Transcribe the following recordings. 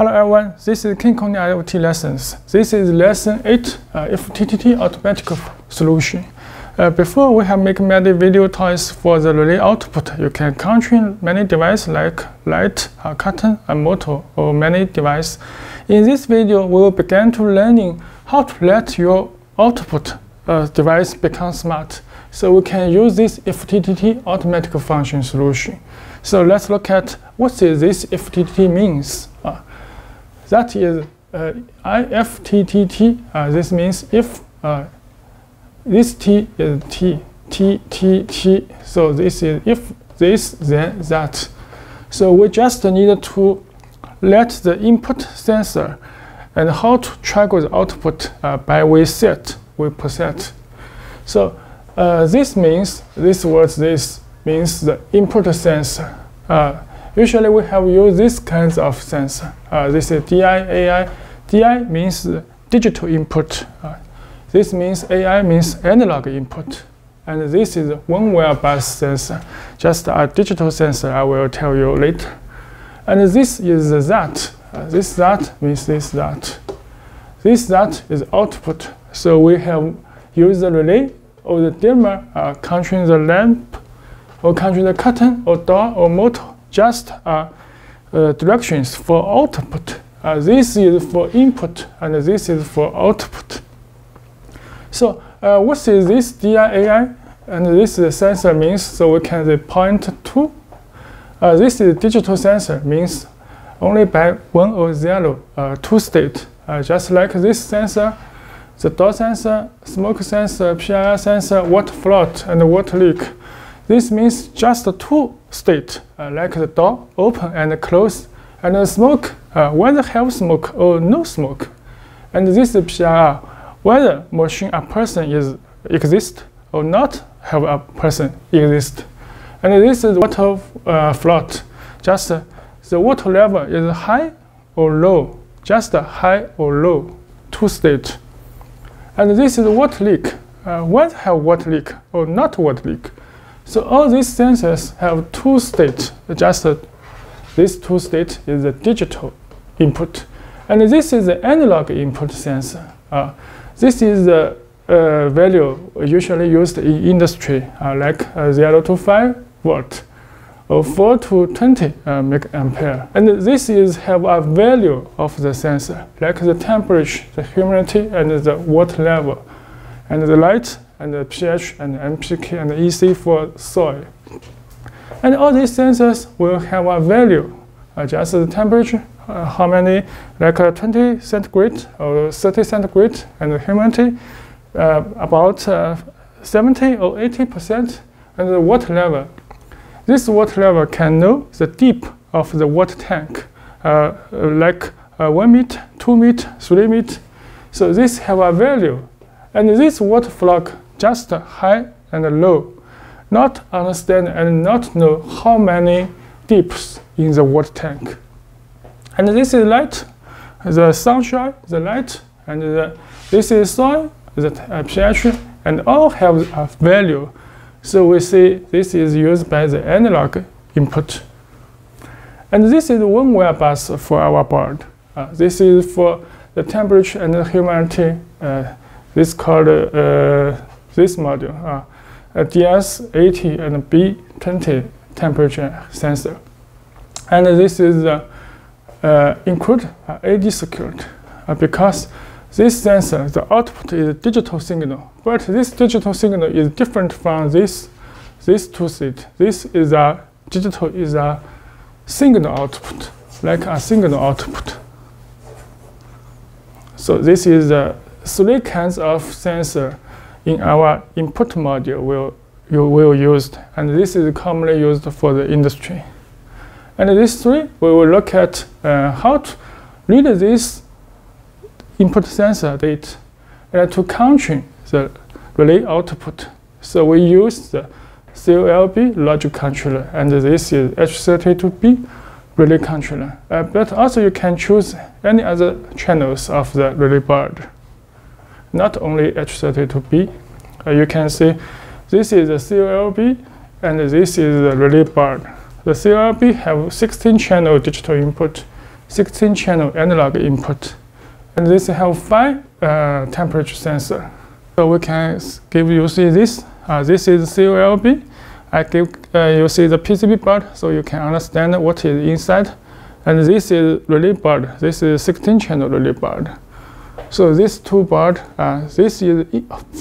Hello everyone, this is KinCony IoT lessons. This is lesson 8, FTTT automatic solution. Before we have made many video toys for the relay output. You can control many devices like light, curtain, and motor, or many devices. In this video, we will begin to learning how to let your output device become smart. So we can use this FTTT automatic function solution. So let's look at what is this FTTT means. That is IFTTT. This means if this T is T. So this is if this, then that. So we just need to let the input sensor and how to track the output by we preset. So this means this means the input sensor. Usually we have used these kinds of sensor. This is DI, AI. DI means digital input. This means AI means analog input. And this is one-way bus sensor, just a digital sensor I will tell you later. And this is that. This that means this that. This that is output. So we have used the relay or the dimmer, controlling the lamp, or controlling the curtain, or door, or motor. Just directions for output. This is for input, and this is for output. So what is this DI/AI? And this is sensor means, so we can say point to. This is digital sensor means only by 1 or 0 to state. Just like this sensor, the door sensor, smoke sensor, PIR sensor, water flood, and water leak. This means just 2 state, like the door open and close, and the smoke, whether have smoke or no smoke. And this is PIR, whether machine a person is exist or not have a person exist. And this is water flood, just the water level is high or low, just high or low, 2 state. And this is water leak, whether have water leak or not water leak. So all these sensors have 2 states. Just this 2 state is the digital input, and this is the analog input sensor. This is the value usually used in industry, like 0 to 5 volt, or 4 to 20 mega ampere. And this is have a value of the sensor, like the temperature, the humidity, and the water level, and the light, and the pH, and MPK, and EC for soil. And all these sensors will have a value, just the temperature, how many, like 20 centigrade or 30 centigrade, and the humidity, about 70 or 80%, and the water level. This water level can know the depth of the water tank, like 1 meter, 2 meter, 3 meter. So this have a value. And this water flow just high and low, not understand and not know how many dips in the water tank. And this is light, the sunshine, the light, and this is soil, the pH, and all have a value. So we see this is used by the analog input. And this is one-way bus for our board. This is for the temperature and the humidity. This called this module, a DS18 and B20 temperature sensor, and this is include AD secured, because this sensor the output is a digital signal, but this digital signal is different from this 2 state. This is a digital is a signal output, like a signal output. So this is a 3 kinds of sensor in our input module will use, and this is commonly used for the industry. And these 3, we will look at how to read this input sensor data and to control the relay output. So we use the COLB logic controller, and this is H32B relay controller. But also you can choose any other channels of the relay board. Not only H32B, you can see this is a COLB and this is the relay board. The COLB have 16 channel digital input, 16-channel analog input, and this have 5 temperature sensor. So we can give you see this. This is COLB. I give you see the PCB board, so you can understand what is inside. And this is relay board. This is 16-channel relay board. So these two board, this is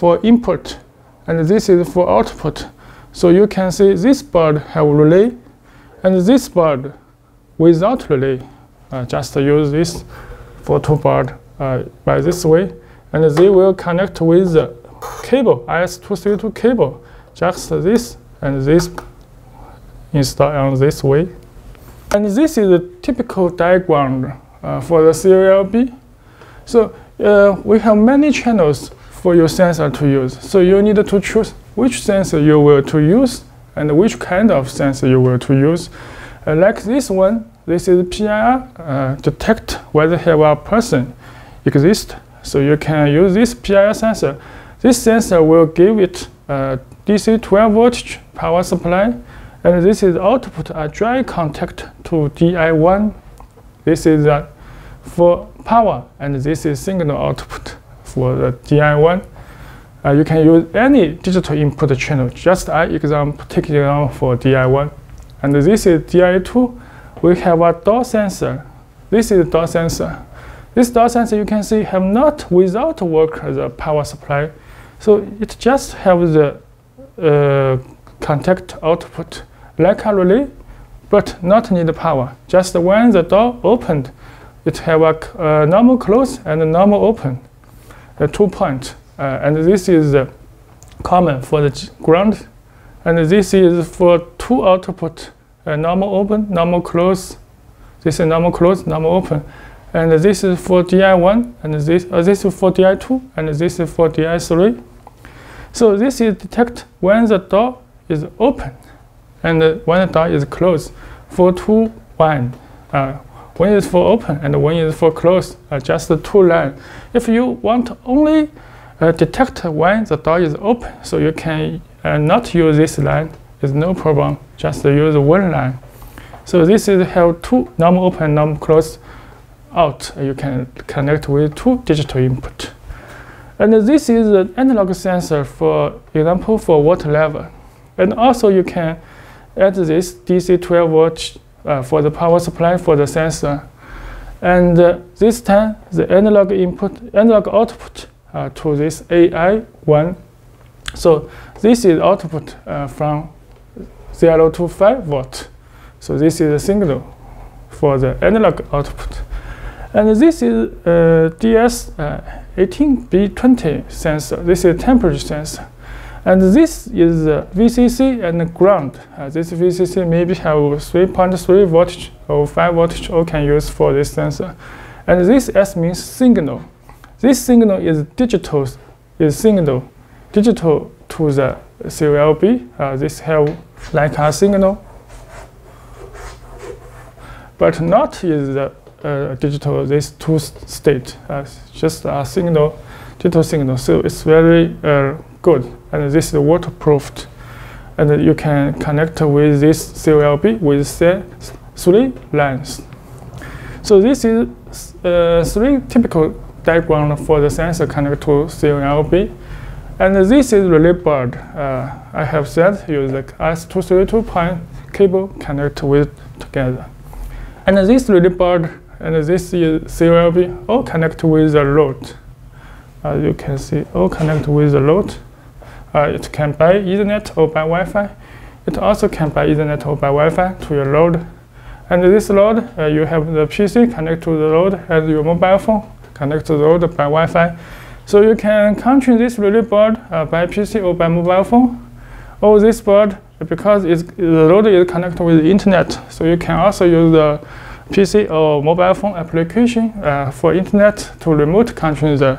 for input, and this is for output. So you can see this board have relay, and this board without relay. Just use this photo board by this way, and they will connect with the cable, RS-232 cable. Just this and this install on this way. And this is a typical diagram for the COLB. So we have many channels for your sensor to use. So you need to choose which sensor you will to use and which kind of sensor you will to use. Like this one, this is PIR, detect whether have a person exists. So you can use this PIR sensor. This sensor will give it DC 12 voltage power supply. And this is output a dry contact to DI1. This is for power, and this is signal output for the DI1. You can use any digital input channel. Just I example taking down for DI1. And this is DI2. We have a door sensor. This is door sensor. This door sensor you can see have not without work the power supply. So it just have the contact output like a relay, but not need power. Just when the door opened, it have a normal close and a normal open, 2 points. And this is common for the ground. And this is for 2 output, normal open, normal close. This is normal close, normal open. And this is for DI1, and this is for DI2, and this is for DI3. So this is detect when the door is open and when the door is closed for 2 lines. One is for open and one is for closed, just 2 lines. If you want only detect when the door is open, so you can not use this line, is no problem, just use 1 line. So this is have 2 normal open, normal closed out. You can connect with 2 digital input. And this is an analog sensor, for example, for water level. And also you can add this DC 12 volt for the power supply for the sensor. And this time the analog input, analog output to this AI one. So this is output from 0 to 5 volt. So this is a signal for the analog output. And this is DS18B20 sensor. This is temperature sensor. And this is VCC and ground. This VCC maybe have 3.3 voltage or 5 voltage or can use for this sensor. And this S means signal. This signal is digital, is signal, digital to the COLB. This have like a signal, but not is the digital, this 2 state, just a signal, digital signal. So it's very good. And this is waterproofed, and you can connect with this COLB with 3 lines. So this is 3 typical diagram for the sensor connect to COLB. And this is relay board. I have said use the RS-232 pine cable connect with together. And this relay board and this is COLB all connect with the load. You can see all connect with the load. It can by Ethernet or by Wi-Fi. It also can by Ethernet or by Wi-Fi to your load. And this load, you have the PC connect to the load and your mobile phone connect to the load by Wi-Fi. So you can control this relay board by PC or by mobile phone. Or this board, because it's, the load is connected with the internet, so you can also use the PC or mobile phone application for internet to remote control the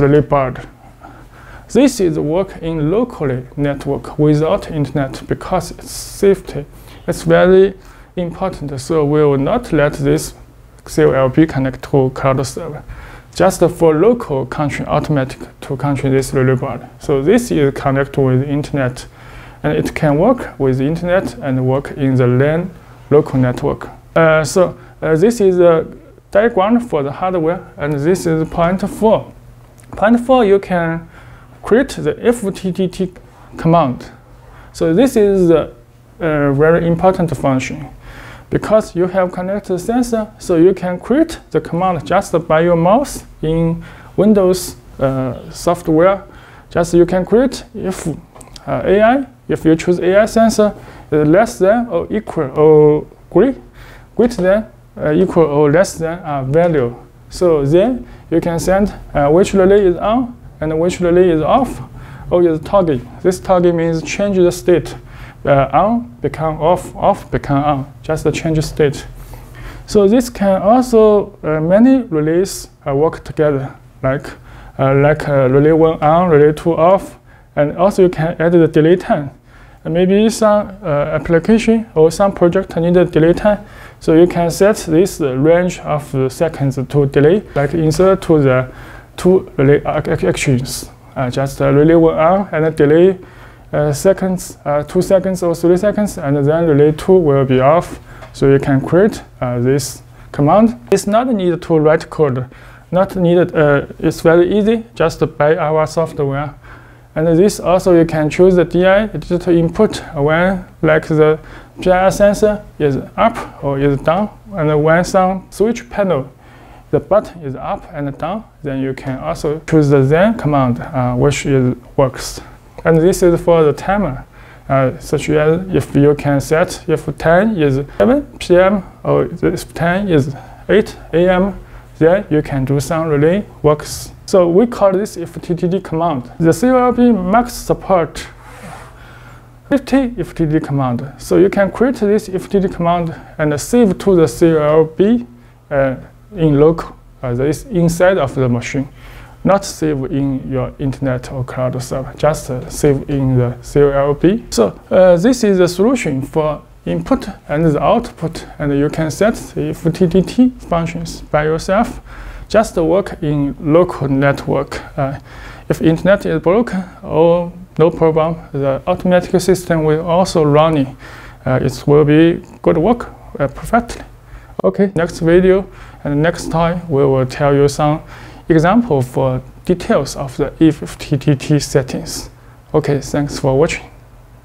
relay board. This is work in locally network without internet because it's safety. It's very important. So we will not let this COLB connect to cloud server. Just for local country automatic to control this relay board. So this is connected with internet, and it can work with internet and work in the LAN local network. So This is a diagram for the hardware, and this is point 4. Point 4, you can create the FTTT command. So this is a very important function, because you have connected sensor, so you can create the command just by your mouse in Windows software. Just you can create if AI, if you choose AI sensor, less than or equal or greater than equal or less than a value. So then you can send which relay is on and which relay is off, or is toggle. This toggle means change the state. On become off, off become on, just the change state. So this can also many relays work together, like relay 1 on, relay 2 off, and also you can add the delay time. And maybe some application or some project need a delay time, so you can set this range of seconds to delay, like insert to the two relay actions, just relay 1 on and delay. 2 seconds or 3 seconds, and then relay 2 will be off. So you can create this command. It's not needed to write code, not needed. It's very easy, just by our software. And this also you can choose the DI digital input when, like the PIR sensor is up or is down, and when some switch panel the button is up and down, then you can also choose the then command which is works. And this is for the timer, such as if you can set if 10 is 7 p.m. or if 10 is 8 a.m., then you can do some relay works. So we call this FTTD command. The COLB max support 50 FTTD command. So you can create this FTTD command and save to the COLB in local, this inside of the machine. Not save in your internet or cloud server, just save in the COLB. So this is the solution for input and the output, and you can set the FTTT functions by yourself. Just work in local network. If internet is broken or no problem, the automatic system will also run it. It will be good work perfectly. Okay, next video and next time we will tell you some example for details of the IFTTT settings. Okay, thanks for watching.